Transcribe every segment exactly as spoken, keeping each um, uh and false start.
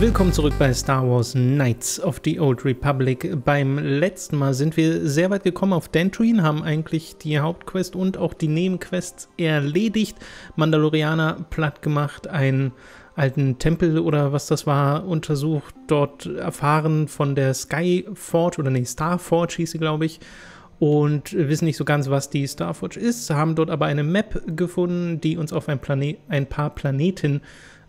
Willkommen zurück bei Star Wars Knights of the Old Republic. Beim letzten Mal sind wir sehr weit gekommen auf Dantooine, haben eigentlich die Hauptquest und auch die Nebenquests erledigt, Mandalorianer platt gemacht, einen alten Tempel oder was das war untersucht, dort erfahren von der Sky Forge oder nee, Star Forge hieß sie, glaube ich. Und wissen nicht so ganz, was die Star Forge ist, haben dort aber eine Map gefunden, die uns auf ein, Plane ein paar Planeten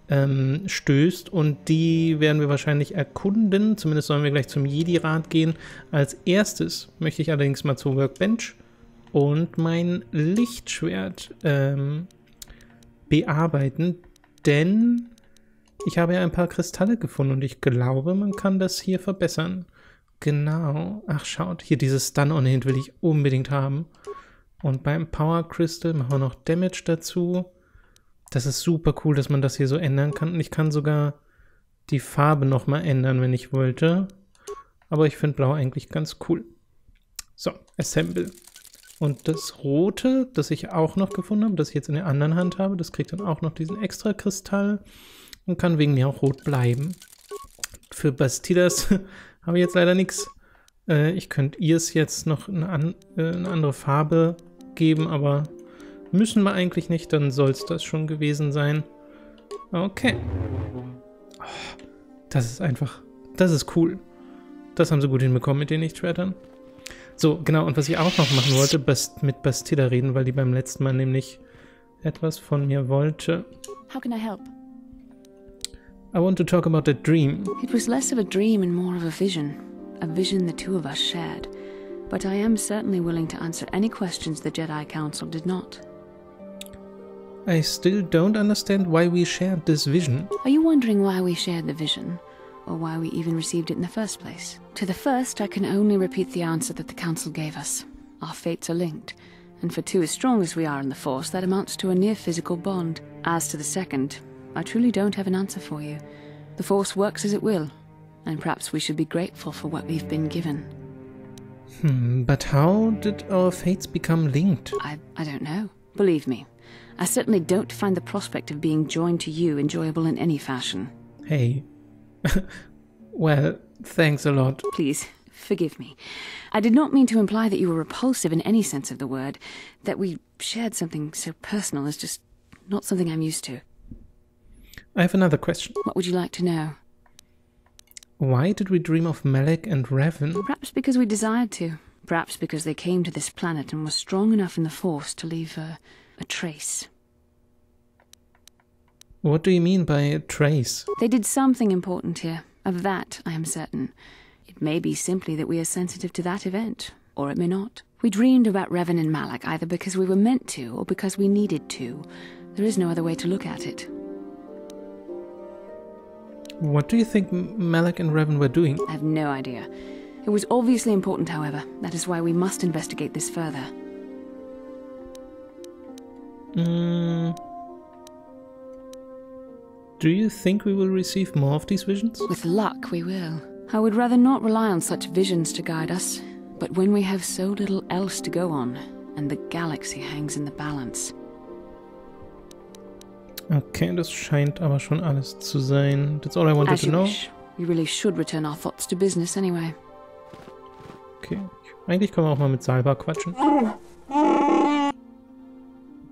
ähm, stößt. Und die werden wir wahrscheinlich erkunden, zumindest sollen wir gleich zum Jedi-Rat gehen. Als erstes möchte ich allerdings mal zur Workbench und mein Lichtschwert ähm, bearbeiten, denn ich habe ja ein paar Kristalle gefunden und ich glaube, man kann das hier verbessern. Genau. Ach, schaut. Hier dieses Stun-On-Hint will ich unbedingt haben. Und beim Power Crystal machen wir noch Damage dazu. Das ist super cool, dass man das hier so ändern kann. Und ich kann sogar die Farbe nochmal ändern, wenn ich wollte. Aber ich finde Blau eigentlich ganz cool. So, Assemble. Und das Rote, das ich auch noch gefunden habe, das ich jetzt in der anderen Hand habe, das kriegt dann auch noch diesen extra Kristall und kann wegen mir auch rot bleiben. Für Bastilas habe ich jetzt leider nichts. Äh, ich könnte ihr es jetzt noch eine, an, äh, eine andere Farbe geben, aber müssen wir eigentlich nicht, dann soll es das schon gewesen sein. Okay. Oh, das ist einfach, das ist cool. Das haben sie gut hinbekommen mit den Lichtschwertern. So, genau, und was ich auch noch machen wollte, Bast mit Bastila reden, weil die beim letzten Mal nämlich etwas von mir wollte. How can I help? I want to talk about that dream. It was less of a dream and more of a vision. A vision the two of us shared. But I am certainly willing to answer any questions the Jedi Council did not. I still don't understand why we shared this vision. Are you wondering why we shared the vision? Or why we even received it in the first place? To the first, I can only repeat the answer that the Council gave us. Our fates are linked. And for two as strong as we are in the Force, that amounts to a near-physical bond. As to the second, I truly don't have an answer for you. The Force works as it will, and perhaps we should be grateful for what we've been given. Hmm, but how did our fates become linked? I, I don't know. Believe me, I certainly don't find the prospect of being joined to you enjoyable in any fashion. Hey. Well, thanks a lot. Please, forgive me. I did not mean to imply that you were repulsive in any sense of the word. That we shared something so personal is just not something I'm used to. I have another question. What would you like to know? Why did we dream of Malak and Revan? Perhaps because we desired to. Perhaps because they came to this planet and were strong enough in the Force to leave a, a trace. What do you mean by a trace? They did something important here. Of that, I am certain. It may be simply that we are sensitive to that event, or it may not. We dreamed about Revan and Malak either because we were meant to or because we needed to. There is no other way to look at it. What do you think Malak and Revan were doing? I have no idea. It was obviously important, however. That is why we must investigate this further. Mm. Do you think we will receive more of these visions? With luck, we will. I would rather not rely on such visions to guide us, but when we have so little else to go on, and the galaxy hangs in the balance. Okay, das scheint aber schon alles zu sein. That's all I wanted to know. We really should return our thoughts to business anyway. Okay, eigentlich können wir auch mal mit Salva quatschen.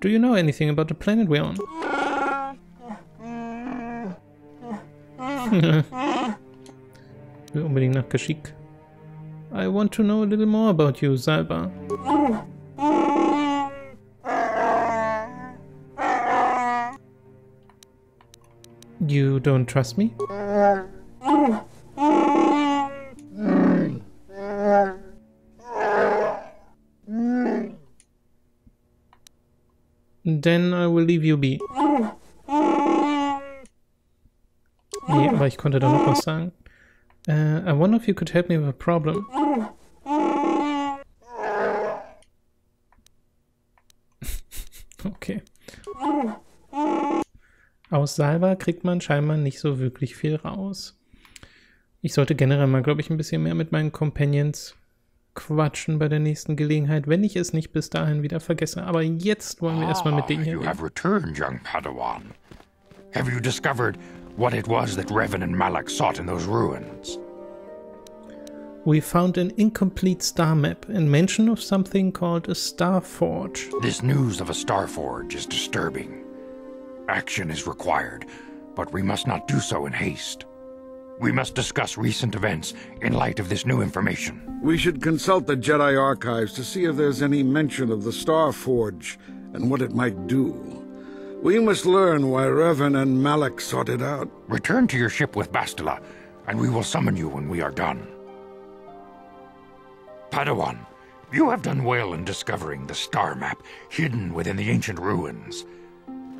Do you know anything about the planet we're on? Ich will unbedingt nach Kashyyyk. I want to know a little more about you, Zalba. You don't trust me? Then I will leave you be. Nee, aber ich konnte da noch was sagen. Uh, I wonder if you could help me with a problem. Okay. Aus Salva kriegt man scheinbar nicht so wirklich viel raus. Ich sollte generell mal, glaube ich, ein bisschen mehr mit meinen Companions quatschen bei der nächsten Gelegenheit, wenn ich es nicht bis dahin wieder vergesse. Aber jetzt wollen wir erstmal mit denen hier reden. Ah, you have returned, young Padawan. Have you discovered what it was that Revan and Malak sought in those ruins. We found an incomplete star map and mention of something called a Star Forge. This news of a Star Forge is disturbing. Action is required, but we must not do so in haste. We must discuss recent events in light of this new information. We should consult the Jedi Archives to see if there's any mention of the Star Forge and what it might do. We must learn why Revan and Malak sought it out. Return to your ship with Bastila, and we will summon you when we are done. Padawan, you have done well in discovering the star map hidden within the ancient ruins.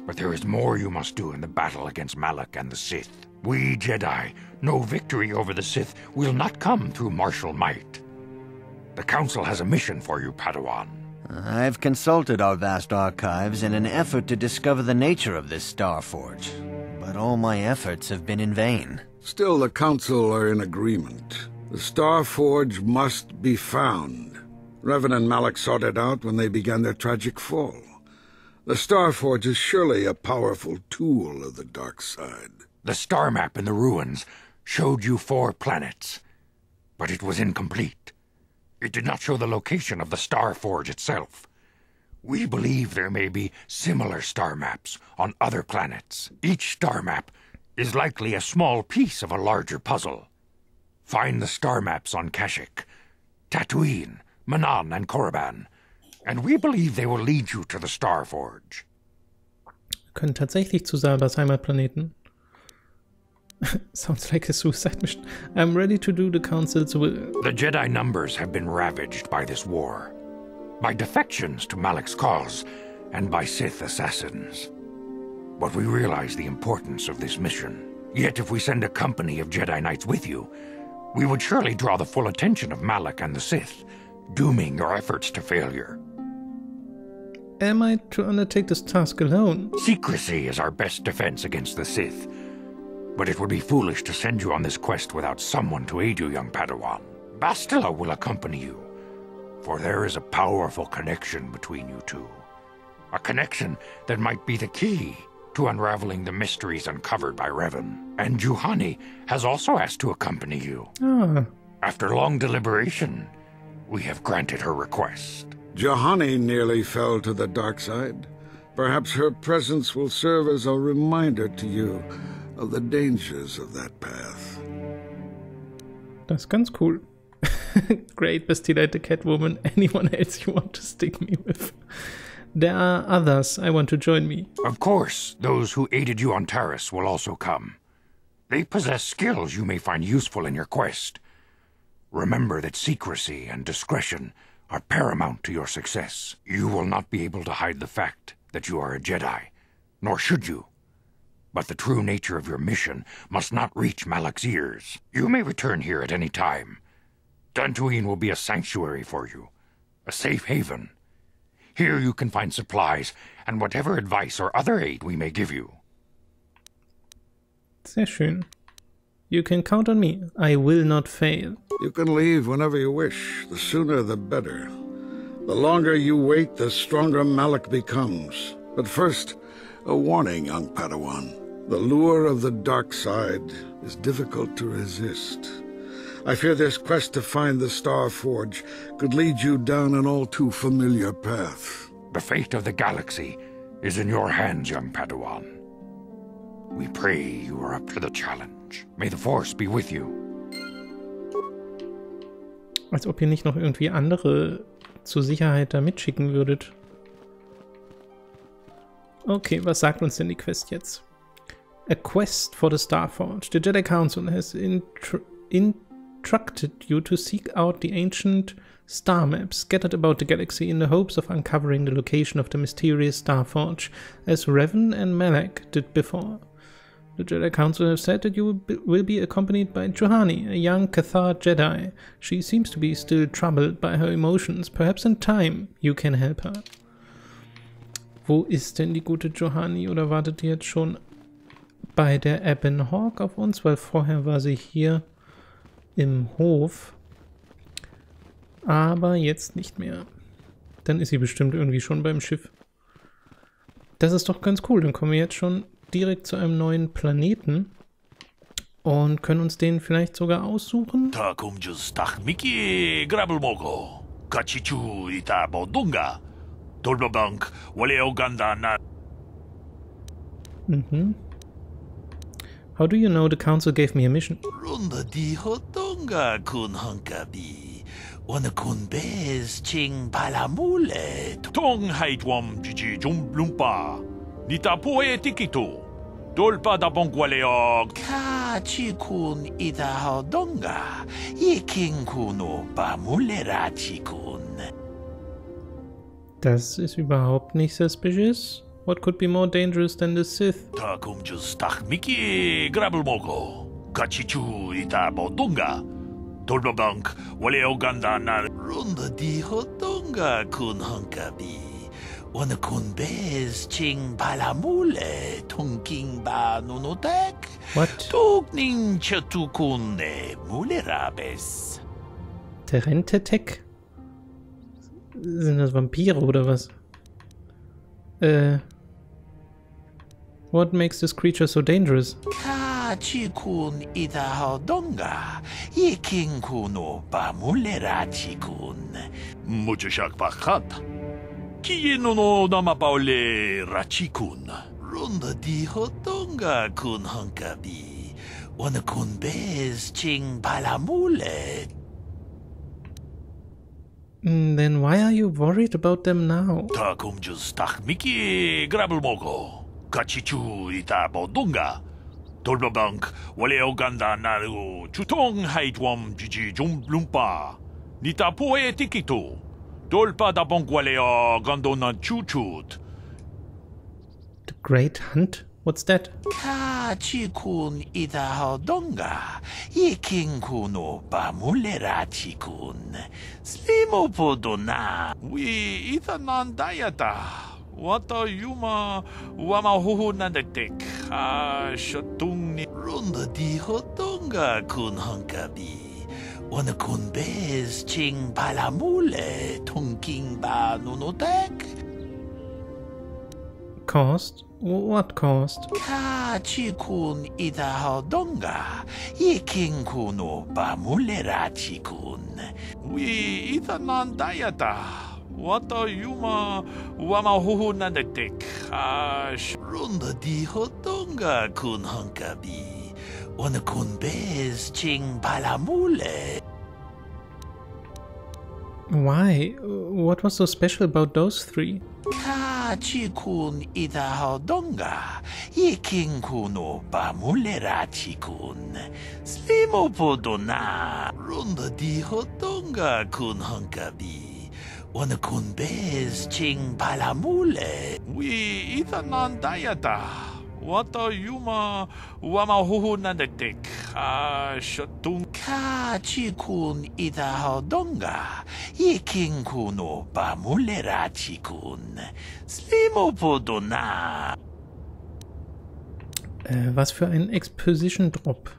But there is more you must do in the battle against Malak and the Sith. We Jedi know victory over the Sith will not come through martial might. The Council has a mission for you, Padawan. I've consulted our vast archives in an effort to discover the nature of this Star Forge, but all my efforts have been in vain. Still, the Council are in agreement. The Star Forge must be found. Revan and Malak sought it out when they began their tragic fall. The Star Forge is surely a powerful tool of the dark side. The star map in the ruins showed you four planets, but it was incomplete. It did not show the location of the Star Forge itself. We believe there may be similar star maps on other planets. Each star map is likely a small piece of a larger puzzle. Find the star maps on Kashyyyk, Tatooine, Manan, and Korriban, and we believe they will lead you to the Star Forge. Wir können tatsächlich zu Zalbas Heimatplaneten. Sounds like a suicide mission. I'm ready to do the Council's will. The Jedi numbers have been ravaged by this war, by defections to Malak's cause, and by Sith assassins. But we realize the importance of this mission. Yet if we send a company of Jedi Knights with you, we would surely draw the full attention of Malak and the Sith, dooming your efforts to failure. Am I to undertake this task alone? Secrecy is our best defense against the Sith, but it would be foolish to send you on this quest without someone to aid you, young Padawan. Bastila will accompany you, for there is a powerful connection between you two. A connection that might be the key to unraveling the mysteries uncovered by Revan. And Juhani has also asked to accompany you. Oh. After long deliberation, we have granted her request. Juhani nearly fell to the dark side. Perhaps her presence will serve as a reminder to you of the dangers of that path. That's ganz cool. Great Bastila, the Catwoman. Anyone else you want to stick me with? There are others I want to join me. Of course, those who aided you on Terrace will also come. They possess skills you may find useful in your quest. Remember that secrecy and discretion are paramount to your success. You will not be able to hide the fact that you are a Jedi, nor should you. But the true nature of your mission must not reach Malak's ears. You may return here at any time. Dantooine will be a sanctuary for you, a safe haven. Here you can find supplies and whatever advice or other aid we may give you. Sehr schön. You can count on me. I will not fail. You can leave whenever you wish. The sooner the better. The longer you wait, the stronger Malak becomes. But first, a warning, young Padawan. The lure of the dark side is difficult to resist. I fear this quest to find the Star Forge could lead you down an all-too-familiar path. The fate of the galaxy is in your hands, young Padawan. We pray you are up to the challenge. May the Force be with you. Als ob ihr nicht noch irgendwie andere zur Sicherheit da mitschicken würdet. Okay, was sagt uns denn die Quest jetzt? A quest for the Star Forge. The Jedi Council has intr... In instructed you to seek out the ancient star maps scattered about the galaxy in the hopes of uncovering the location of the mysterious Star Forge, as Revan and Malak did before. The Jedi Council have said that you will be, will be accompanied by Juhani, a young Cathar Jedi. She seems to be still troubled by her emotions. Perhaps in time you can help her. Wo ist denn die gute Juhani, oder wartet die jetzt schon bei der Ebon Hawk auf uns? Weil vorher war sie hier im Hof, aber jetzt nicht mehr. Dann ist sie bestimmt irgendwie schon beim Schiff. Das ist doch ganz cool, dann kommen wir jetzt schon direkt zu einem neuen Planeten. und können uns den vielleicht sogar aussuchen. Mhm. How do you know the council gave me a mission? Das ist überhaupt nicht suspicious. What could be more dangerous than the Sith? What? Terentetek? Sind das Vampire oder was? Äh... What makes this creature so dangerous? Then why are you worried about them now? The Great Hunt? What's that? What are you ma wamahu nandetek? Ah, Shotunni Runda di Hotunga kun Honkabi. One kun bez ching palamule tunking ba nunotek. Cost? What cost? Ka chikun ida hodonga. Ye king kuno ba mulera chikun. We ida nandayata. What are you ma wamahu nandetek? Ah, Runda di Hotunga kun Honkabi. One kun bez ching palamule. Why? What was so special about those three? Ka chikun ida hodonga. Ye king kuno ba mulera chikun. Slimo podona. Runda di Hotunga kun Honkabi. One kun bez ching palamule. We ithanan dayata. What are you ma wamahu nandetek? Ah, Shotung ka chikun ida hodonga. Ye king kuno bamulera chikun. Slimo podona. Äh, was für ein Exposition Drop.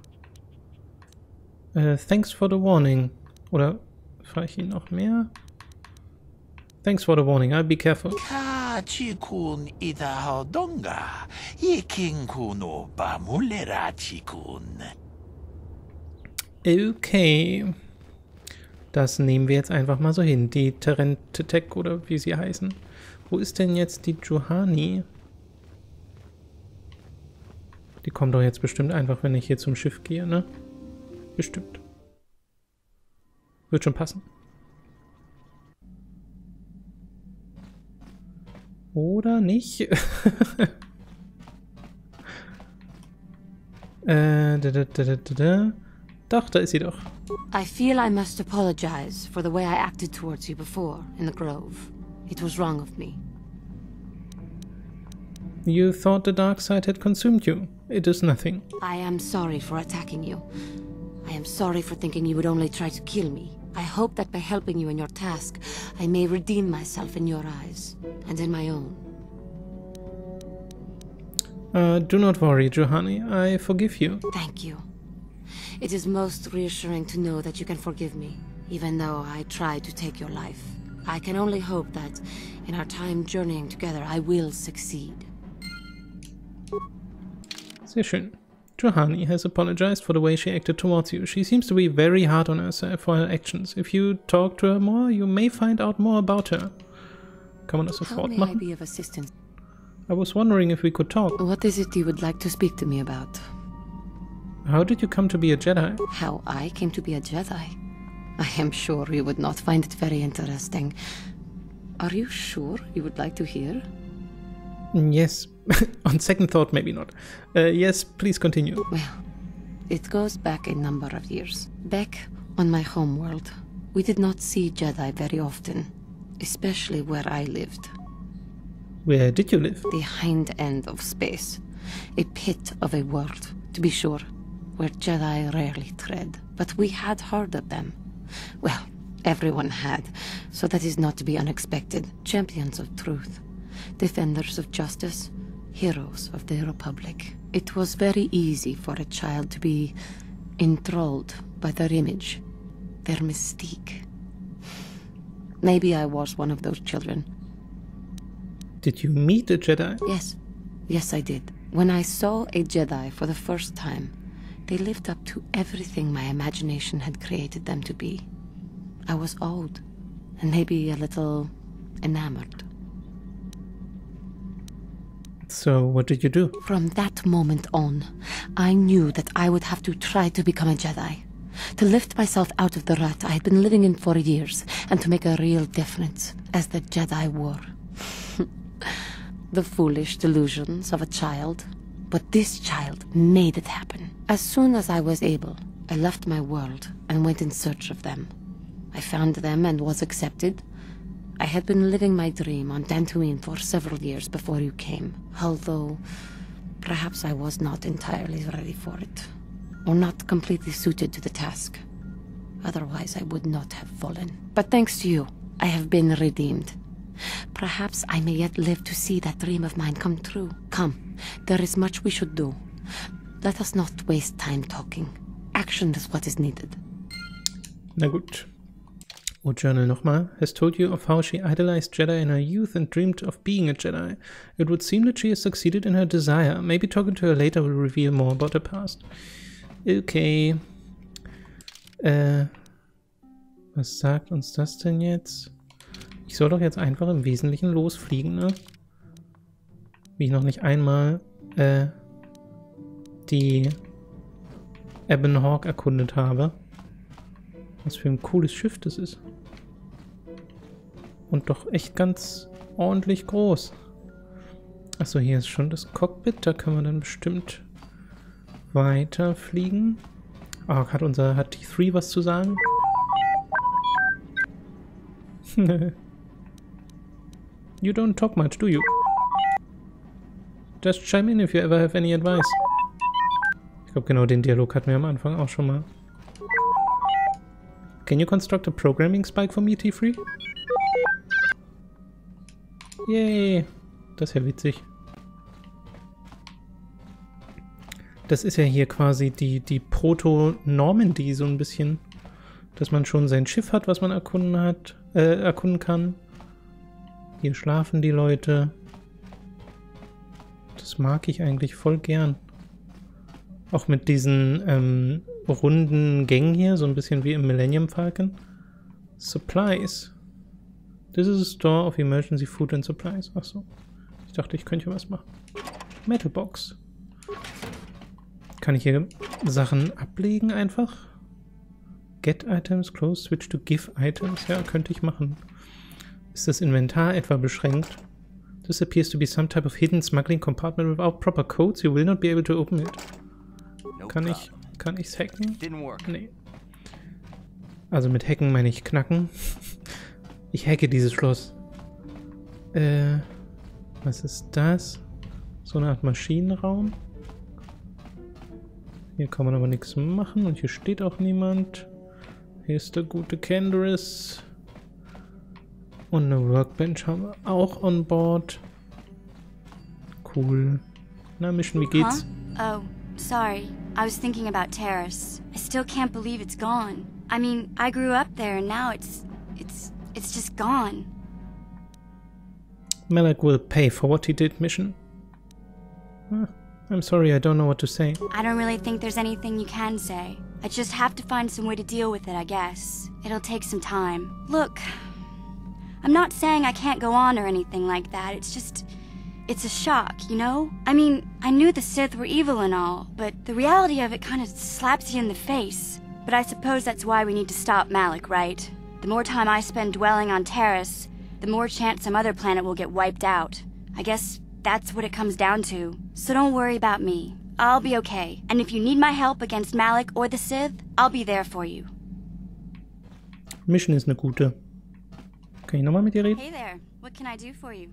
Äh, thanks for the warning. Oder frage ich ihn noch mehr? Thanks for the warning, I'll be careful. Okay. Das nehmen wir jetzt einfach mal so hin. Die Terentetek oder wie sie heißen. Wo ist denn jetzt die Juhani? Die kommt doch jetzt bestimmt einfach, wenn ich hier zum Schiff gehe, ne? Bestimmt. Wird schon passen. Oder nicht? äh, da, da, da, da, da. Doch, da ist sie doch. I feel I must apologize for the way I acted towards you before in the grove. It was wrong of me. You thought the dark side had consumed you. It is nothing. I am sorry for attacking you. I am sorry for thinking you would only try to kill me. I hope that by helping you in your task, I may redeem myself in your eyes, and in my own. Uh, do not worry, Juhani. I forgive you. Thank you. It is most reassuring to know that you can forgive me, even though I tried to take your life. I can only hope that, in our time journeying together, I will succeed. Sehr schön. Juhani has apologized for the way she acted towards you. She seems to be very hard on herself for her actions. If you talk to her more, you may find out more about her. Kann man das sofort machen? How may I be of assistance? I was wondering if we could talk. What is it you would like to speak to me about? How did you come to be a Jedi? How I came to be a Jedi? I am sure you would not find it very interesting. Are you sure you would like to hear? Yes. On second thought, maybe not. Uh, yes, please continue. Well, it goes back a number of years. Back on my homeworld, we did not see Jedi very often, especially where I lived. Where did you live? The hind end of space. A pit of a world, to be sure, where Jedi rarely tread. But we had heard of them. Well, everyone had, so that is not to be unexpected. Champions of truth, defenders of justice, heroes of the Republic. It was very easy for a child to be enthralled by their image, their mystique. Maybe I was one of those children. Did you meet a Jedi? Yes. Yes, I did. When I saw a Jedi for the first time, they lived up to everything my imagination had created them to be. I was awed, and maybe a little enamored. So, what did you do? From that moment on, I knew that I would have to try to become a Jedi. To lift myself out of the rut I had been living in for years, and to make a real difference, as the Jedi were. The foolish delusions of a child. But this child made it happen. As soon as I was able, I left my world and went in search of them. I found them and was accepted. I had been living my dream on Dantooine for several years before you came, although perhaps I was not entirely ready for it, or not completely suited to the task. Otherwise, I would not have fallen. But thanks to you, I have been redeemed. Perhaps I may yet live to see that dream of mine come true. Come, there is much we should do. Let us not waste time talking. Action is what is needed. Na gut. O Journal nochmal, has told you of how she idolized Jedi in her youth and dreamed of being a Jedi. It would seem that she has succeeded in her desire. Maybe talking to her later will reveal more about her past. Okay. Äh. Was sagt uns das denn jetzt? Ich soll doch jetzt einfach im Wesentlichen losfliegen, ne? Wie ich noch nicht einmal äh, die Ebon Hawk erkundet habe. Was für ein cooles Schiff das ist. Und doch echt ganz ordentlich groß. Achso, hier ist schon das Cockpit. Da können wir dann bestimmt weiterfliegen. Ah, hat unser hat T drei was zu sagen? You don't talk much, do you? Just chime in if you ever have any advice. Ich glaube, genau den Dialog hatten wir am Anfang auch schon mal. Can you construct a programming spike for me, T drei? Yay! Das ist ja witzig. Das ist ja hier quasi die, die Proto-Normandy so ein bisschen. Dass man schon sein Schiff hat, was man erkunden hat, äh, erkunden kann. Hier schlafen die Leute. Das mag ich eigentlich voll gern. Auch mit diesen ähm, runden Gängen hier, so ein bisschen wie im Millennium Falcon. Supplies. This is a store of emergency food and supplies. Achso. Ich dachte, ich könnte hier was machen. Metal Box. Kann ich hier Sachen ablegen einfach? Get Items, Close, Switch to Give Items. Ja, könnte ich machen. Ist das Inventar etwa beschränkt? This appears to be some type of hidden smuggling compartment without proper codes. You will not be able to open it. Kann ich, kann ich's hacken? Nee. Also mit hacken meine ich knacken. Ich hacke dieses Schloss. Äh, was ist das? So eine Art Maschinenraum. Hier kann man aber nichts machen und hier steht auch niemand. Hier ist der gute Candorus. Und eine Workbench haben wir auch on board. Cool. Na, Mission, wie geht's? Huh? Oh, sorry. I was thinking about Terrace. I still can't believe it's gone. I mean, I grew up there and now it's... it's... it's just gone. Malak will pay for what he did, Mission. Ah, I'm sorry, I don't know what to say. I don't really think there's anything you can say. I just have to find some way to deal with it, I guess. It'll take some time. Look, I'm not saying I can't go on or anything like that. It's just, it's a shock, you know? I mean, I knew the Sith were evil and all, but the reality of it kind of slaps you in the face. But I suppose that's why we need to stop Malak, right? The more time I spend dwelling on Terrace, the more chance some other planet will get wiped out. I guess that's what it comes down to. So don't worry about me. I'll be okay. And if you need my help against Malak or the Sith, I'll be there for you. Mission ist eine gute. Kann ich nochmal mit dir reden? Hey there. What can I do for you?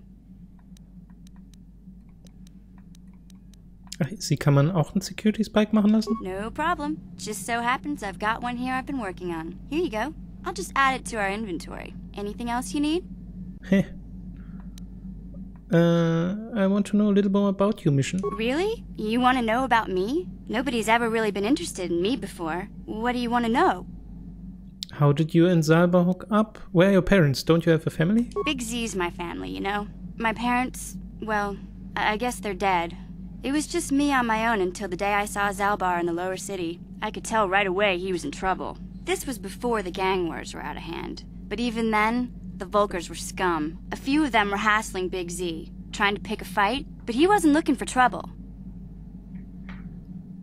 Ach, sie kann man auch einen Security Spike machen lassen? No problem. Just so happens I've got one here I've been working on. Here you go. I'll just add it to our inventory. Anything else you need? Hey. Uh, I want to know a little more about you, Mission. Really? You want to know about me? Nobody's ever really been interested in me before. What do you want to know? How did you and Zalba hook up? Where are your parents? Don't you have a family? Big Z's my family, you know. My parents, well, I guess they're dead. It was just me on my own until the day I saw Zalbar in the lower city. I could tell right away he was in trouble. This was before the gang wars were out of hand. But even then, the Vulkars were scum. A few of them were hassling Big Z, trying to pick a fight, but he wasn't looking for trouble.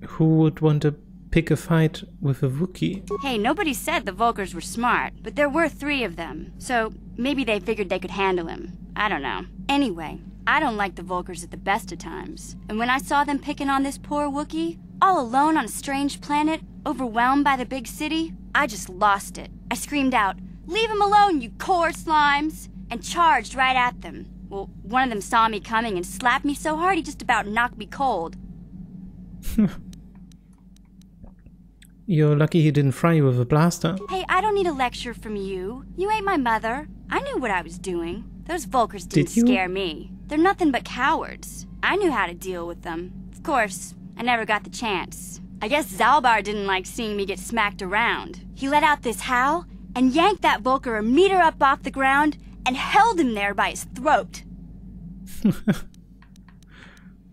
Who would want to pick a fight with a Wookie? Hey, nobody said the Vulkars were smart, but there were three of them, so maybe they figured they could handle him. I don't know. Anyway, I don't like the Vulkars at the best of times, and when I saw them picking on this poor Wookie, all alone on a strange planet, overwhelmed by the big city, I just lost it. I screamed out, "Leave him alone, you core slimes!" and charged right at them. Well, one of them saw me coming and slapped me so hard he just about knocked me cold. You're lucky he didn't fry you with a blaster. Hey, I don't need a lecture from you. You ain't my mother. I knew what I was doing. Those Vulkars didn't Did you? scare me. They're nothing but cowards. I knew how to deal with them. Of course, I never got the chance. I guess Zalbar didn't like seeing me get smacked around. He let out this howl and yanked that Vulcar a meter up off the ground and held him there by his throat.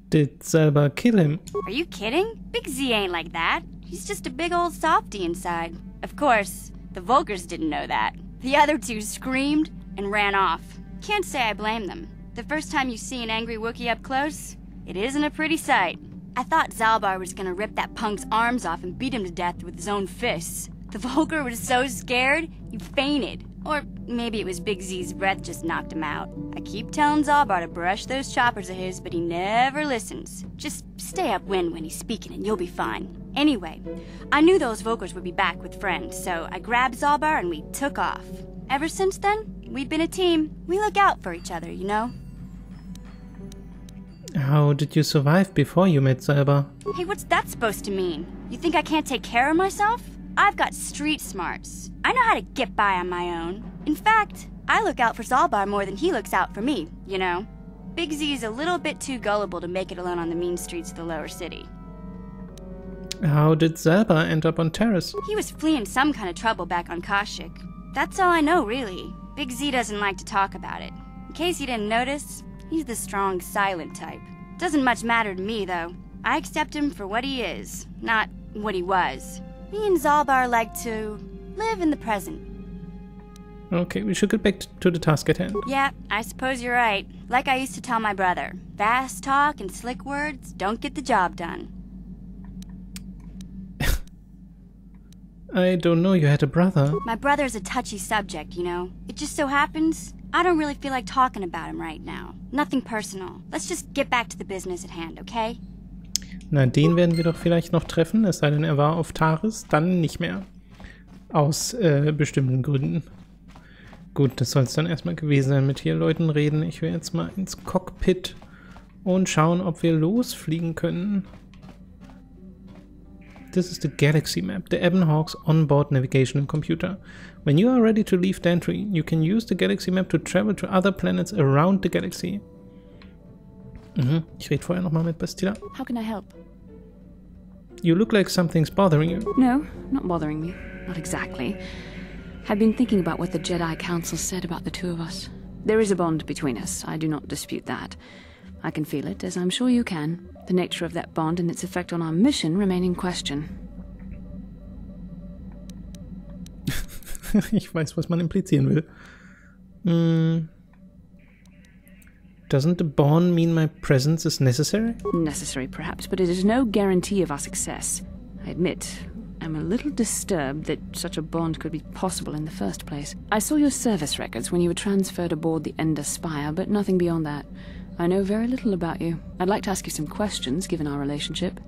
Did Zalba kill him? Are you kidding? Big Z ain't like that. He's just a big old softy inside. Of course, the Vulcars didn't know that. The other two screamed and ran off. Can't say I blame them. The first time you see an angry Wookiee up close, it isn't a pretty sight. I thought Zalbar was gonna rip that punk's arms off and beat him to death with his own fists. The Vulcar was so scared, he fainted. Or maybe it was Big Z's breath just knocked him out. I keep telling Zalbar to brush those choppers of his, but he never listens. Just stay upwind when he's speaking and you'll be fine. Anyway, I knew those Vulcars would be back with friends, so I grabbed Zalbar and we took off. Ever since then, we've been a team. We look out for each other, you know? How did you survive before you met Zalbar? Hey, what's that supposed to mean? You think I can't take care of myself? I've got street smarts. I know how to get by on my own. In fact, I look out for Zalbar more than he looks out for me, you know? Big Z's a little bit too gullible to make it alone on the mean streets of the lower city. How did Zalbar end up on Terrace? He was fleeing some kind of trouble back on Kashyyyk. That's all I know, really. Big Z doesn't like to talk about it. In case you didn't notice, he's the strong, silent type. Doesn't much matter to me, though. I accept him for what he is, not what he was. Me and Zalbar like to live in the present. Okay, we should get back to the task at hand. Yeah, I suppose you're right. Like I used to tell my brother, fast talk and slick words don't get the job done. I don't know you had a brother. My brother's a touchy subject, you know. It just so happens, I don't really feel like talking about him right now. Nothing personal. Let's just get back to the business at hand, okay? Na, den werden wir doch vielleicht noch treffen, es sei denn, er war auf Taris, dann nicht mehr. Aus äh, bestimmten Gründen. Gut, das soll es dann erstmal gewesen sein, mit hier Leuten reden. Ich will jetzt mal ins Cockpit und schauen, ob wir losfliegen können. This is the galaxy map, the Ebon Hawk's onboard navigational computer. When you are ready to leave Dantooine, you can use the galaxy map to travel to other planets around the galaxy. Mhm, ich rede vorher nochmal mit Bastila. How can I help? You look like something's bothering you. No, not bothering me. Not exactly. I've been thinking about what the Jedi Council said about the two of us. There is a bond between us. I do not dispute that. I can feel it, as I'm sure you can. The nature of that bond and its effect on our mission remain in question. Ich weiß, was man implizieren will. Mm. Doesn't the bond mean my presence is necessary? Necessary, perhaps, but it is no guarantee of our success. I admit, I'm a little disturbed that such a bond could be possible in the first place. I saw your service records when you were transferred aboard the Ender Spire, but nothing beyond that. I know very little about you. I'd like to ask you some questions, given our relationship.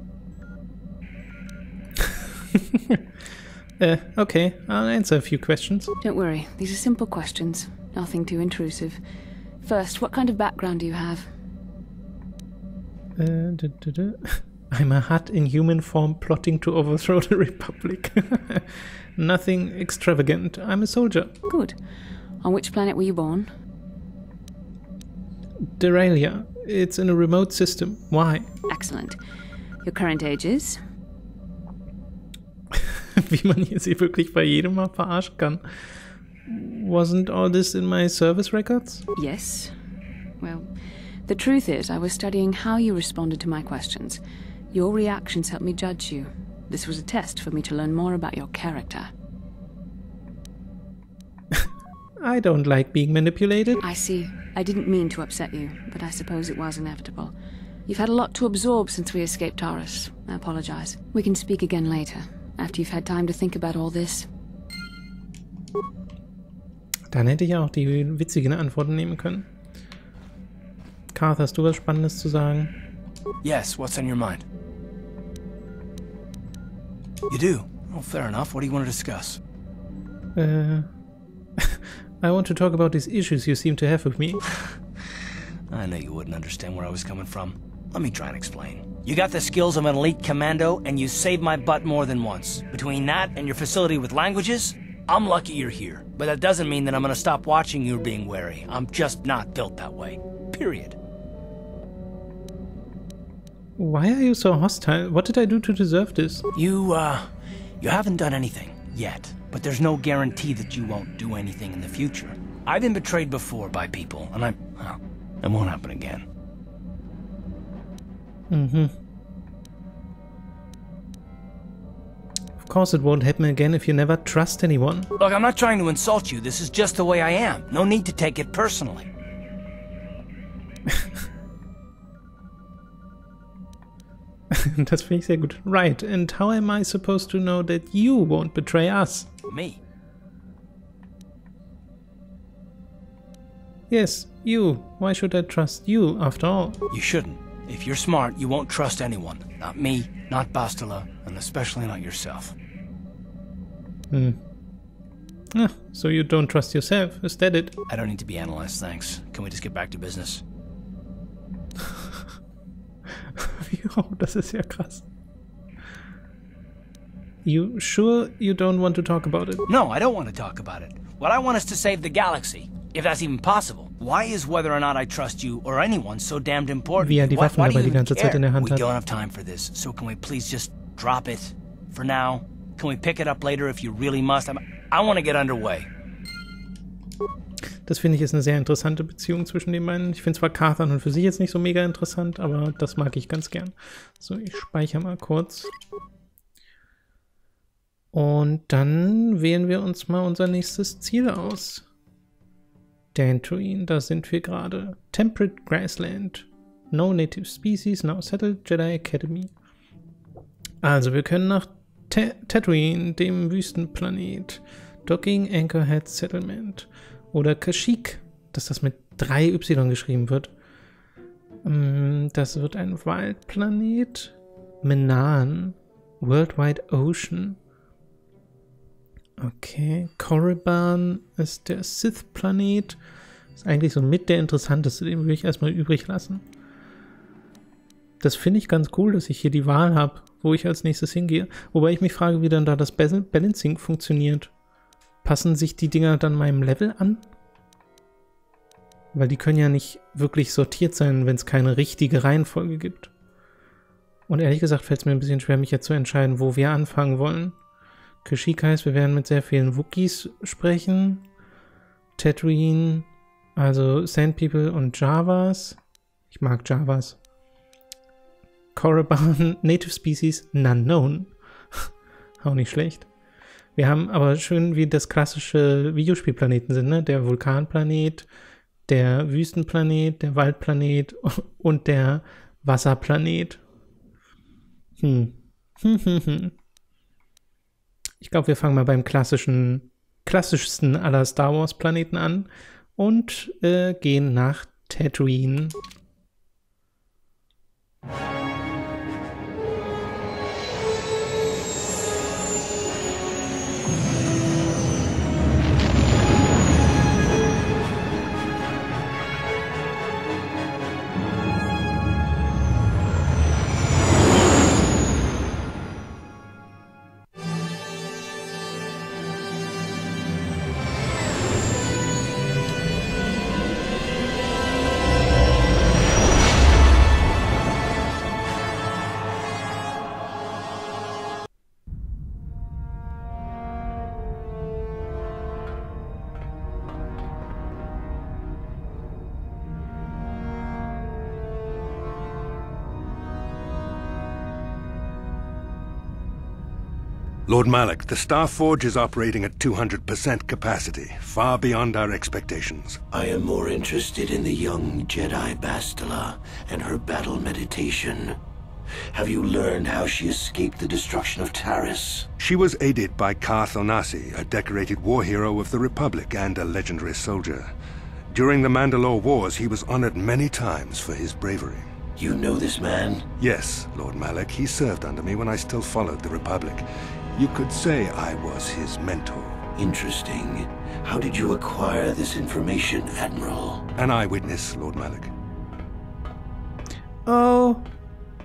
uh, okay, I'll answer a few questions. Don't worry, these are simple questions. Nothing too intrusive. First, what kind of background do you have? Uh, da, da, da. I'm a Hutt in human form plotting to overthrow the Republic. Nothing extravagant. I'm a soldier. Good. On which planet were you born? Deralia. It's in a remote system. Why? Excellent. Your current age is? Wie man hier sie wirklich bei jedem mal verarschen kann. Wasn't all this in my service records? Yes. Well, the truth is I was studying how you responded to my questions. Your reactions helped me judge you. This was a test for me to learn more about your character. I don't like being manipulated. I see. I didn't mean to upset you, but I suppose it was inevitable. You've had a lot to absorb since we escaped Taurus. I apologize. We can speak again later, after you've had time to think about all this. Dann hätte ich auch die witzigen Antworten nehmen können. Carth, hast du was Spannendes zu sagen? Yes, what's on your mind? You do? Well, fair enough. What do you want to discuss? Uh... I want to talk about these issues you seem to have with me. I know you wouldn't understand where I was coming from. Let me try and explain. You got the skills of an elite commando, and you saved my butt more than once. Between that and your facility with languages, I'm lucky you're here. But that doesn't mean that I'm gonna stop watching you being wary. I'm just not built that way. Period. Why are you so hostile? What did I do to deserve this? You, uh, you haven't done anything yet. But there's no guarantee that you won't do anything in the future. I've been betrayed before by people, and I'm... Well, it won't happen again. Mm-hmm. Of course it won't happen again if you never trust anyone. Look, I'm not trying to insult you. This is just the way I am. No need to take it personally. Das finde ich sehr gut. Right, and how am I supposed to know that you won't betray us? Me? Yes, you. Why should I trust you, after all? You shouldn't. If you're smart, you won't trust anyone. Not me, not Bastila, and especially not yourself. Hmm. Ah, so you don't trust yourself, is that it? I don't need to be analyzed, thanks. Can we just get back to business? Das ist ja krass. You sure you don't want to talk about it? No, I don't want to talk about it. What I want is to save the galaxy, if that's even possible. Why is whether or not I trust you or anyone so damned important? Wie er die Waffen dabei die ganze Zeit in der Hand hat. We don't have time for this, so can we please just drop it for now? Can we pick it up later if you really must? I'm, I want to get underway. Das finde ich ist eine sehr interessante Beziehung zwischen den beiden. Ich finde zwar Cathar und für sich jetzt nicht so mega interessant, aber das mag ich ganz gern. So, ich speichere mal kurz. Und dann wählen wir uns mal unser nächstes Ziel aus. Dantooine, da sind wir gerade. Temperate Grassland. No native species, now settled Jedi Academy. Also, wir können nach Tatooine, dem Wüstenplanet. Docking Anchorhead Settlement. Oder Kashyyyk, dass das mit drei Y geschrieben wird. Das wird ein Waldplanet. Manan. Worldwide Ocean. Okay. Korriban ist der Sith-Planet. Ist eigentlich so mit der interessanteste, den würde ich erstmal übrig lassen. Das finde ich ganz cool, dass ich hier die Wahl habe, wo ich als nächstes hingehe. Wobei ich mich frage, wie dann da das Balancing funktioniert. Passen sich die Dinger dann meinem Level an? Weil die können ja nicht wirklich sortiert sein, wenn es keine richtige Reihenfolge gibt. Und ehrlich gesagt fällt es mir ein bisschen schwer, mich jetzt zu entscheiden, wo wir anfangen wollen. Kashyyyk heißt, wir werden mit sehr vielen Wookies sprechen. Tatooine, also Sand People und Javas. Ich mag Javas. Korriban, Native Species, None Known. Auch nicht schlecht. Wir haben aber schön, wie das klassische Videospielplaneten sind, ne? Der Vulkanplanet, der Wüstenplanet, der Waldplanet und der Wasserplanet. Hm. Hm, hm, hm. Ich glaube, wir fangen mal beim klassischen, klassischsten aller Star Wars Planeten an und äh, gehen nach Tatooine. Lord Malak, the Star Forge is operating at two hundred percent capacity, far beyond our expectations. I am more interested in the young Jedi Bastila and her battle meditation. Have you learned how she escaped the destruction of Terrace? She was aided by Carth Onasi, a decorated war hero of the Republic and a legendary soldier. During the Mandalore Wars, he was honored many times for his bravery. You know this man? Yes, Lord Malak. He served under me when I still followed the Republic. You could say I was his mentor. Interesting. How did you acquire this information, Admiral? An eyewitness, Lord Malak. Oh,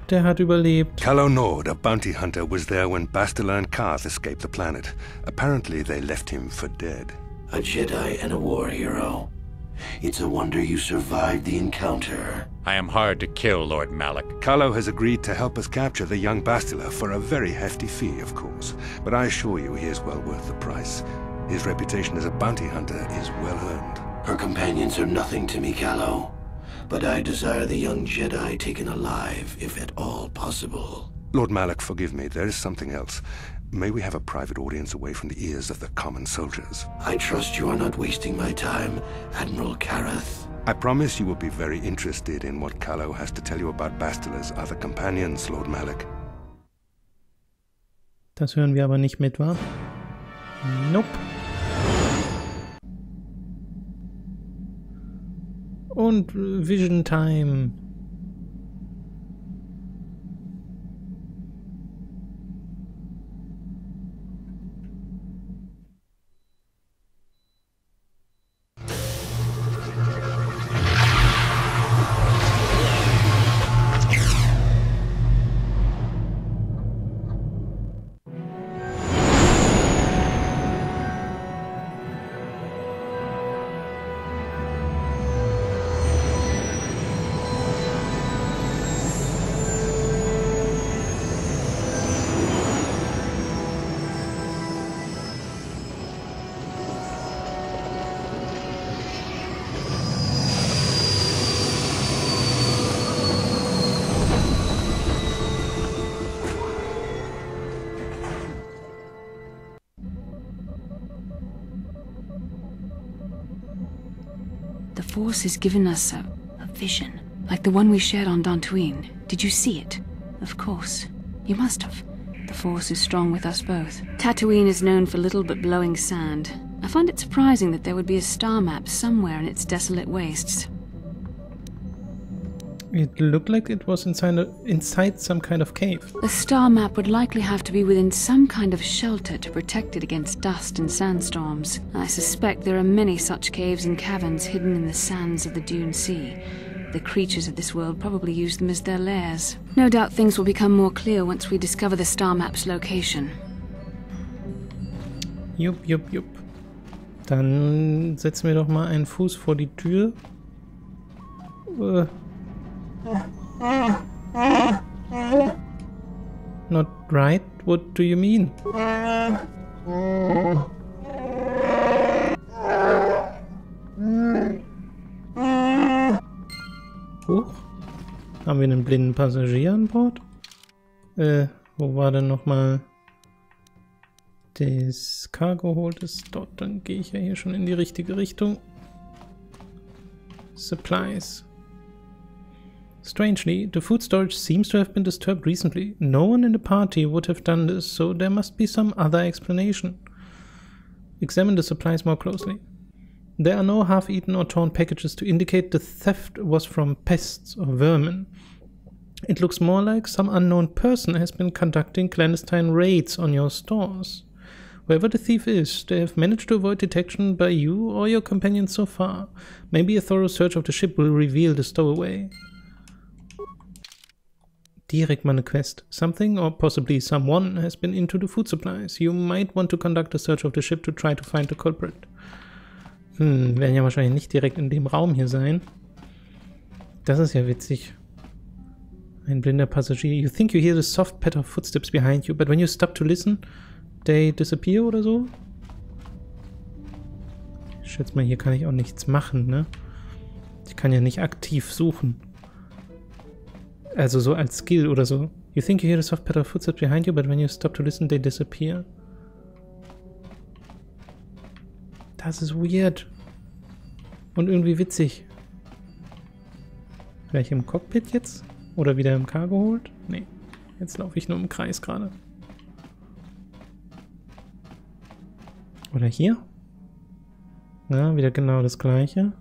der hat überlebt. Kalo Nord, a bounty hunter, was there when Bastila and Karth escaped the planet. Apparently they left him for dead. A Jedi and a war hero. It's a wonder you survived the encounter. I am hard to kill, Lord Malak. Kalo has agreed to help us capture the young Bastila for a very hefty fee, of course. But I assure you he is well worth the price. His reputation as a bounty hunter is well earned. Her companions are nothing to me, Kalo. But I desire the young Jedi taken alive, if at all possible. Lord Malak, forgive me. There is something else. May we have a private audience away from the ears of the common soldiers? I trust you are not wasting my time, Admiral Carath. I promise you will be very interested in what Kalo has to tell you about Bastila's other companions, Lord Malak. Das hören wir aber nicht mit, wa? Nope. Und Vision Time. The Force has given us a, a vision, like the one we shared on Dantooine. Did you see it? Of course. You must have. The Force is strong with us both. Tatooine is known for little but blowing sand. I find it surprising that there would be a star map somewhere in its desolate wastes. It looked like it was inside, a, inside some kind of cave. The star map would likely have to be within some kind of shelter to protect it against dust and sandstorms. I suspect there are many such caves and caverns hidden in the sands of the Dune Sea. The creatures of this world probably use them as their lairs. No doubt things will become more clear once we discover the star map's location. Jupp, jupp, jupp. Dann setzen wir doch mal einen Fuß vor die Tür. Uh. Not right? What do you mean? Huch, haben wir einen blinden Passagier an Bord? Äh, wo war denn nochmal? Das Cargo holt es dort. Dann gehe ich ja hier schon in die richtige Richtung. Supplies. Strangely, the food storage seems to have been disturbed recently. No one in the party would have done this, so there must be some other explanation. Examine the supplies more closely. There are no half-eaten or torn packages to indicate the theft was from pests or vermin. It looks more like some unknown person has been conducting clandestine raids on your stores. Whoever the thief is, they have managed to avoid detection by you or your companions so far. Maybe a thorough search of the ship will reveal the stowaway. Direct mal eine Quest. Something or possibly someone has been into the food supplies. You might want to conduct a search of the ship to try to find the culprit. Hm, werden ja wahrscheinlich nicht direkt in dem Raum hier sein. Das ist ja witzig. Ein blinder Passagier. You think you hear the soft patter of footsteps behind you, but when you stop to listen, they disappear oder so? Ich schätze mal, hier kann ich auch nichts machen, ne? Ich kann ja nicht aktiv suchen. Also so als Skill oder so. You think you hear the soft patter of footsteps behind you, but when you stop to listen, they disappear. Das ist weird. Und irgendwie witzig. Vielleicht im Cockpit jetzt? Oder wieder im Cargo holt? Nee. Jetzt laufe ich nur im Kreis gerade. Oder hier? Na, wieder genau das gleiche.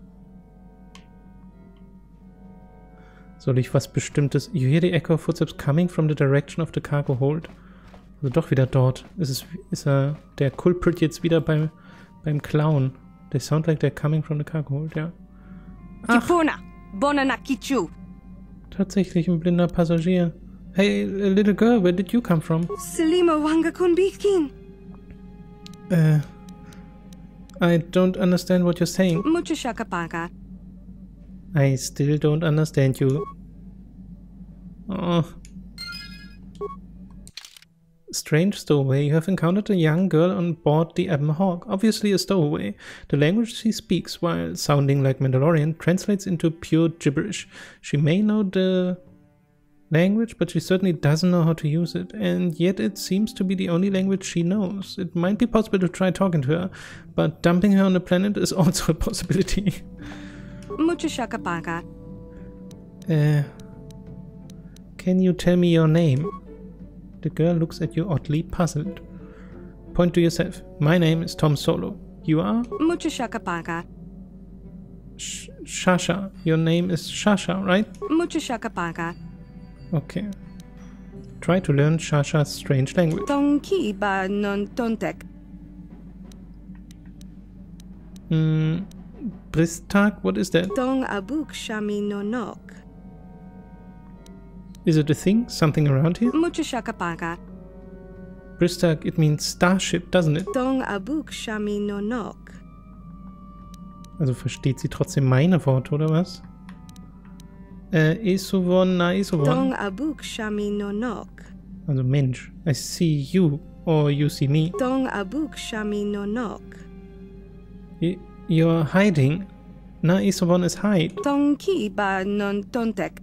Soll ich was Bestimmtes... You hear the echo of footsteps coming from the direction of the cargo hold. Also doch wieder dort. Ist, es, ist er, der Culprit jetzt wieder beim, beim Clown. They sound like they're coming from the cargo hold, ja. Ach. Tatsächlich ein blinder Passagier. Hey, little girl, where did you come from? Selima Wanga Kunbikin. Äh... I don't understand what you're saying. I still don't understand you. Oh. Strange stowaway. You have encountered a young girl on board the Ebon Hawk. Obviously a stowaway. The language she speaks, while sounding like Mandalorian, translates into pure gibberish. She may know the language, but she certainly doesn't know how to use it. And yet it seems to be the only language she knows. It might be possible to try talking to her, but dumping her on the planet is also a possibility. Uh, can you tell me your name? The girl looks at you oddly puzzled. Point to yourself. My name is Tom Solo. You are? Sh Sasha. Your name is Sasha, right? Okay. Try to learn Sasha's strange language. Hmm. Bristag, what is that? Dong abuk shami no nok. Is it a thing? Something around here? Muchashakapaga. Bristag, it means starship, doesn't it? Dong abuk shami no nok. Also versteht sie trotzdem meine Worte, oder was? Äh, Esuvon na Esuvon. Dong abuk shami no nok. Also Mensch, I see you, or you see me. Dong abuk shami no nok. I You're hiding. Na Isovon is hide. Donki ba non tontek.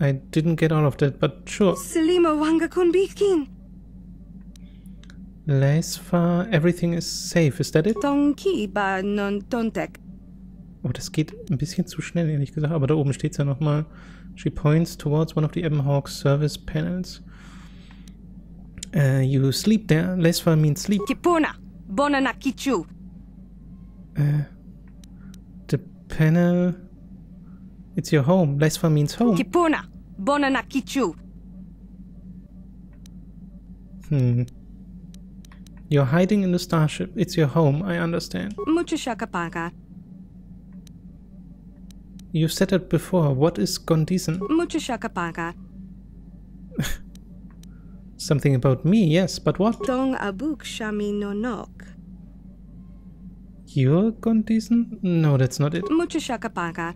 I didn't get all of that, but sure. Selima wanga kunbikin. Lesfa, everything is safe, is that it? Donki ba non tontek. Oh, das geht ein bisschen zu schnell, ehrlich gesagt, aber da oben steht's ja nochmal. She points towards one of the Ebon Hawk's service panels. Uh, you sleep there. Lesfa means sleep. Kipuna, bonana kichu. Uh, the panel... It's your home. Lesfa means home. Kipuna, bonana kichu. Hmm. You're hiding in the starship. It's your home, I understand. Muchashakapaga. You've said it before. What is Gondisen? Muchashakapaga. Something about me, yes, but what? Dong abuk shami no nok. You're Gondisen? No, that's not it. Muchashakapaga.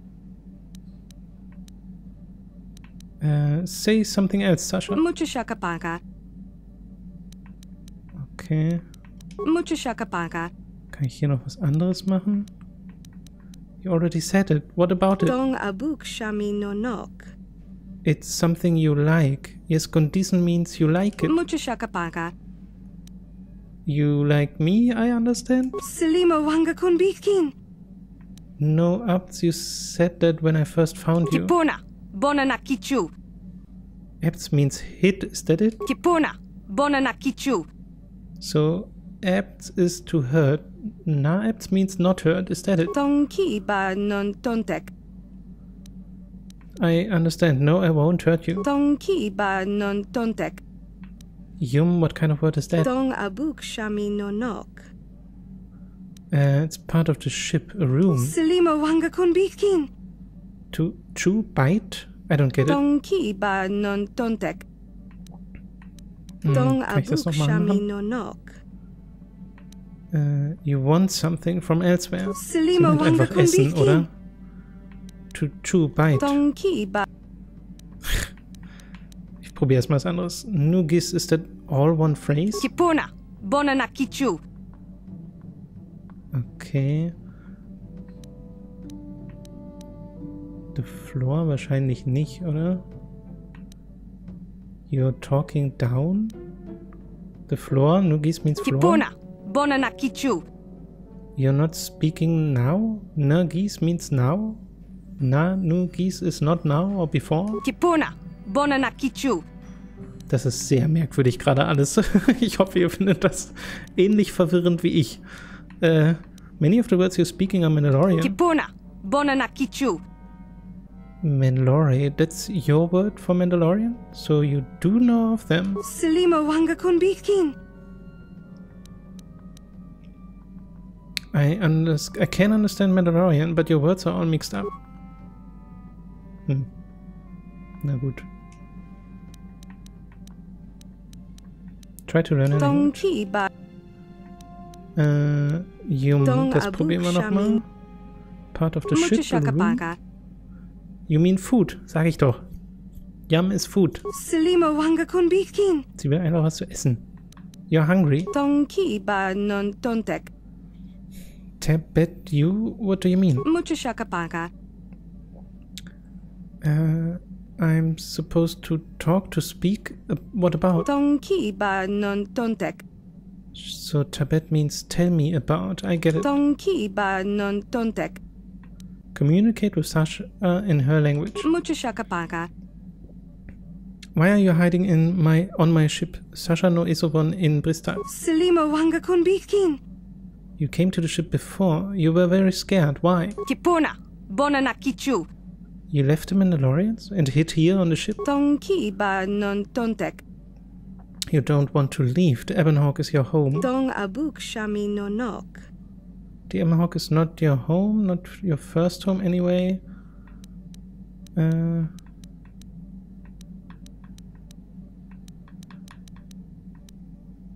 Uh, say something else, Sasha. Muchashakapaga. Okay. Muchashakapaga. Kann ich hier noch was anderes machen? You already said it. What about it? Dong abuk shami no nok. It's something you like. Yes, condition means you like it. Mucho shakapaka. You like me, I understand? Selima wanga kunbikin. No, Abts, you said that when I first found you. Kipuna, bona na kichu. Abts means hit, is that it? Kipuna, bona na kichu. So, Abts is to hurt. Na, Abts means not hurt, is that it? Tonki ba non tontek. I understand. No, I won't hurt you. Tonki ba non tontek. Yum, what kind of word is that? Tong abuk shami no nok. Uh, it's part of the ship, a room. Selima wanga kunbikin. To chew, bite? I don't get it. Tonki ba non tontek. Tong abuk shami no nok. Uh, you want something from elsewhere. Selima wanga kunbikin, oder? To chew, bite. Tonki ba. Ich probiere erstmal was anderes. Nugis, is that all one phrase? Kipuna, bona na kichu. Okay. The floor wahrscheinlich nicht, oder? You're talking down? The floor, Nugis means floor. Kipuna, bona na kichu. You're not speaking now? Nugis means now? Na, Nugis is not now or before? Kipuna. Das ist sehr merkwürdig gerade alles. Ich hoffe, ihr findet das ähnlich verwirrend wie ich. Uh, many of the words you're speaking are Mandalorian. Mandalorian, that's your word for Mandalorian? So you do know of them? I, under I can understand Mandalorian, but your words are all mixed up. Hm. Na gut. Try to learn it. Äh, Yum, das probieren wir nochmal. Part of the ship. You mean food, sag ich doch. Yum is food. Sie will einfach was zu essen. You're hungry. Tabet you, what do you mean? Äh, I'm supposed to talk, to speak? Uh, what about? Tonki ba non tontek. So Tabet means tell me about, I get it. Tonki ba non tontek. Communicate with Sasha in her language. Mucho shakapaka. Why are you hiding in my on my ship? Sasha no Isobon in Bristol. Selima wanga kunbikin. You came to the ship before. You were very scared. Why? Kipuna, bona na kichu. You left the Mandalorians and hid here on the ship? Tonki ba non tontek. You don't want to leave. The Ebon Hawk is your home. Tong abuk shami no nok. The Ebon Hawk is not your home, not your first home anyway. Uh,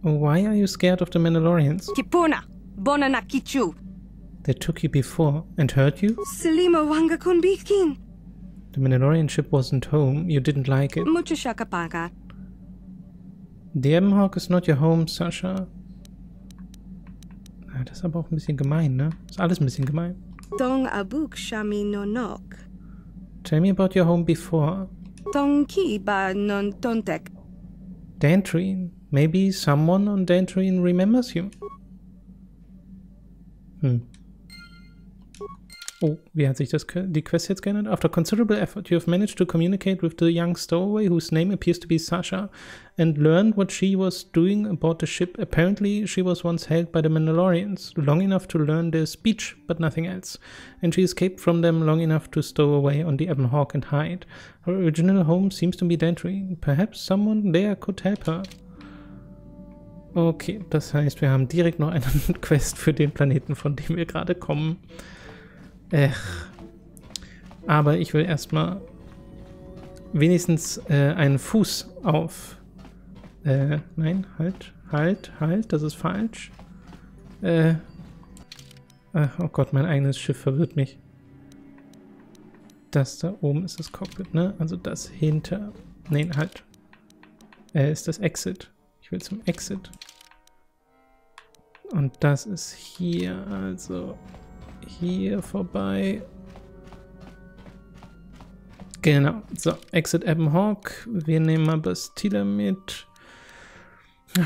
why are you scared of the Mandalorians? Kipuna, bona na kichu. They took you before and hurt you? Selima wanga kunbikin. The Mandalorian ship wasn't home. You didn't like it. Mucho shakapaka. The Ebon Hawk is not your home, Sasha. Ah, das ist aber auch ein bisschen gemein, ne? Ist alles ein bisschen gemein. Tong abuk shami no nok. Tell me about your home before. Tonki ba non tontek. Dantooine. Maybe someone on Dantooine remembers you. Hm. Oh, wie hat sich das die Quest jetzt geändert? After considerable effort, you have managed to communicate with the young stowaway, whose name appears to be Sasha, and learned what she was doing aboard the ship. Apparently, she was once held by the Mandalorians, long enough to learn their speech, but nothing else. And she escaped from them long enough to stow away on the Ebon Hawk and hide. Her original home seems to be Dantooine. Perhaps someone there could help her. Okay, das heißt, wir haben direkt noch eine Quest für den Planeten, von dem wir gerade kommen. Ech. Aber ich will erstmal wenigstens äh, einen Fuß auf. Äh, nein, halt, halt, halt, das ist falsch. Äh. Ach, oh Gott, mein eigenes Schiff verwirrt mich. Das da oben ist das Cockpit, ne? Also das hinter. Nein, halt. Äh, ist das Exit. Ich will zum Exit. Und das ist hier, also. Hier vorbei. Genau, so, Exit Ebon Hawk. Wir nehmen mal Bastila mit.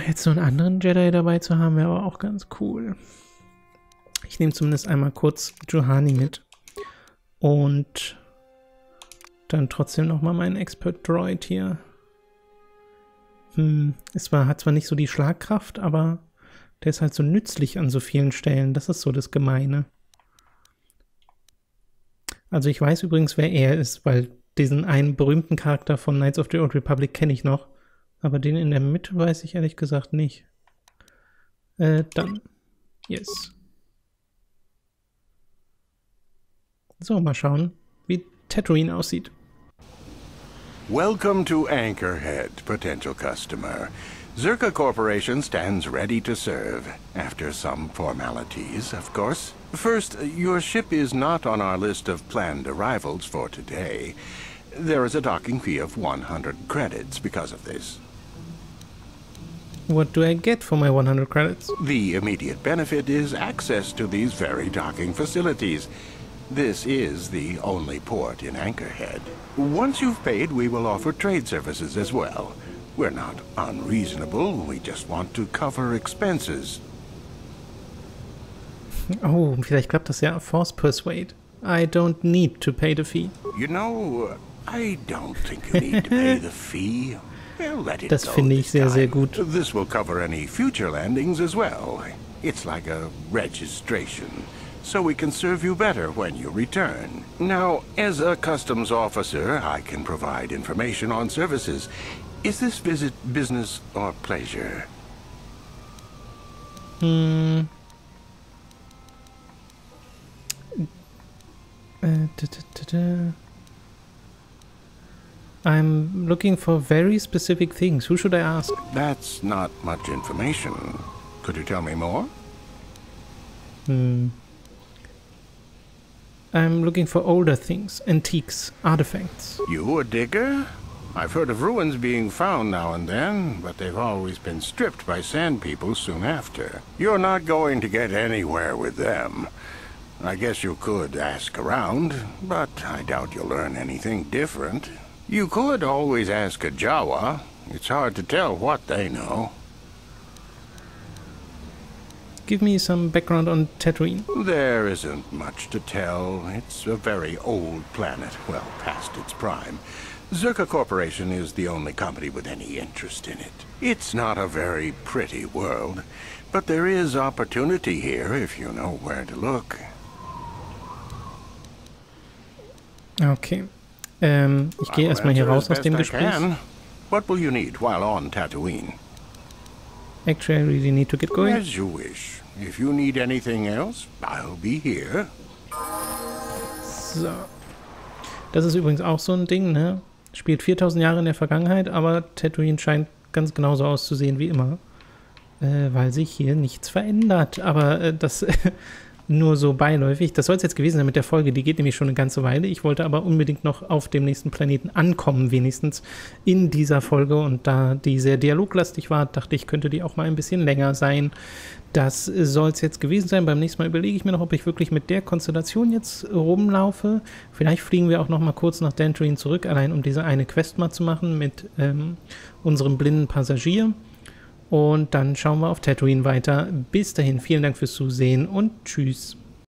Jetzt so einen anderen Jedi dabei zu haben, wäre aber auch ganz cool. Ich nehme zumindest einmal kurz Juhani mit. Und dann trotzdem nochmal meinen Expert Droid hier. Hm, es war, hat zwar nicht so die Schlagkraft, aber der ist halt so nützlich an so vielen Stellen. Das ist so das Gemeine. Also ich weiß übrigens, wer er ist, weil diesen einen berühmten Charakter von Knights of the Old Republic kenne ich noch. Aber den in der Mitte weiß ich ehrlich gesagt nicht. Äh, dann. Yes. So, mal schauen, wie Tatooine aussieht. Welcome to Anchorhead, potential customer. Czerka Corporation stands ready to serve. After some formalities, of course. First, your ship is not on our list of planned arrivals for today. There is a docking fee of one hundred credits because of this. What do I get for my one hundred credits? The immediate benefit is access to these very docking facilities. This is the only port in Anchorhead. Once you've paid, we will offer trade services as well. We're not unreasonable, we just want to cover expenses. Oh, vielleicht klappt das ja. Force Persuade. I don't need to pay the fee. You know, I don't think you need to pay the fee. We'll let it das finde ich sehr, sehr gut. This will cover any future landings as well. It's like a registration. So we can serve you better when you return. Now, as a customs officer, I can provide information on services. Is this visit business or pleasure? Hmm. Uh, da, da, da, da. I'm looking for very specific things. Who should I ask? That's not much information. Could you tell me more? Hmm. I'm looking for older things, antiques, artifacts. You a digger? I've heard of ruins being found now and then, but they've always been stripped by sand people soon after. You're not going to get anywhere with them. I guess you could ask around, but I doubt you'll learn anything different. You could always ask a Jawa. It's hard to tell what they know. Give me some background on Tatooine. There isn't much to tell. It's a very old planet, well past its prime. Czerka Corporation is the only company with any interest in it. It's not a very pretty world, but there is opportunity here if you know where to look. Okay. Ähm, ich gehe erstmal hier raus aus dem Gespräch. What will you need while on Tatooine? Actually, I really need to get going. As you wish. If you need anything else, I'll be here. So. Das ist übrigens auch so ein Ding, ne? Spielt viertausend Jahre in der Vergangenheit, aber Tatooine scheint ganz genauso auszusehen wie immer. Äh, weil sich hier nichts verändert. Aber äh, das nur so beiläufig. Das soll es jetzt gewesen sein mit der Folge. Die geht nämlich schon eine ganze Weile. Ich wollte aber unbedingt noch auf dem nächsten Planeten ankommen, wenigstens in dieser Folge. Und da die sehr dialoglastig war, dachte ich, könnte die auch mal ein bisschen länger sein. Das soll es jetzt gewesen sein. Beim nächsten Mal überlege ich mir noch, ob ich wirklich mit der Konstellation jetzt rumlaufe. Vielleicht fliegen wir auch noch mal kurz nach Dantooine zurück, allein um diese eine Quest mal zu machen mit ähm, unserem blinden Passagier. Und dann schauen wir auf Tatooine weiter. Bis dahin, vielen Dank fürs Zusehen und tschüss.